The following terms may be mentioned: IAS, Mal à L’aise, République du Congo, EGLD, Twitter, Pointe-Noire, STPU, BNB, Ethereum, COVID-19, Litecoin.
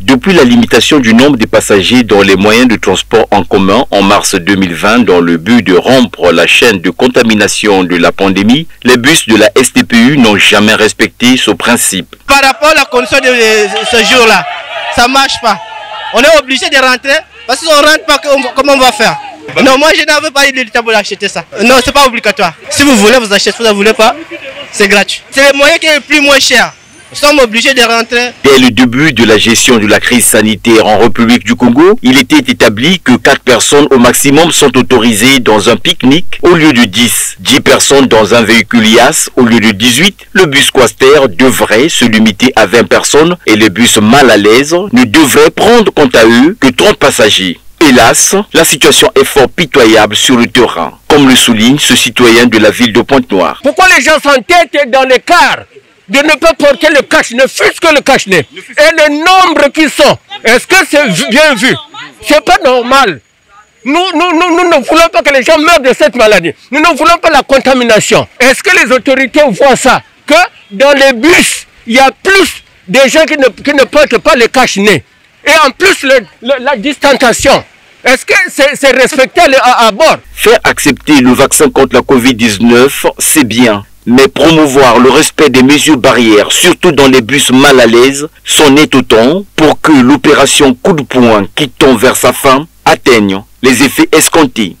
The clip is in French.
Depuis la limitation du nombre des passagers dans les moyens de transport en commun en mars 2020 dans le but de rompre la chaîne de contamination de la pandémie, les bus de la STPU n'ont jamais respecté ce principe. Par rapport à la condition de ce jour-là, ça ne marche pas. On est obligé de rentrer parce qu'on ne rentre pas, comment on va faire? Non, moi je n'avais pas eu le temps pour acheter ça. Non, ce n'est pas obligatoire. Si vous voulez, vous achetez. Si vous ne voulez pas, c'est gratuit. C'est le moyen qui est le plus moins cher. Nous sommes obligés de rentrer. Dès le début de la gestion de la crise sanitaire en République du Congo, il était établi que 4 personnes au maximum sont autorisées dans un pique-nique au lieu de 10. 10 personnes dans un véhicule IAS au lieu de 18. Le bus Coaster devrait se limiter à 20 personnes et les bus mal à l'aise ne devraient prendre quant à eux que 30 passagers. Hélas, la situation est fort pitoyable sur le terrain, comme le souligne ce citoyen de la ville de Pointe-Noire. Pourquoi les gens s'entêtent dans les cars de ne pas porter le cache-nez, fût-ce que le cache-nez? Et le nombre qui sont, est-ce que c'est bien vu? C'est pas normal. Nous ne voulons pas que les gens meurent de cette maladie. Nous ne voulons pas la contamination. Est-ce que les autorités voient ça? Que dans les bus, il y a plus de gens qui ne portent pas le cache-nez. Et en plus, la distanciation. Est-ce que c'est respecté à bord? Faire accepter le vaccin contre la COVID-19, c'est bien. Mais promouvoir le respect des mesures barrières, surtout dans les bus mal à l'aise, s'en est autant pour que l'opération coup de poing qui tend vers sa fin atteigne les effets escomptés.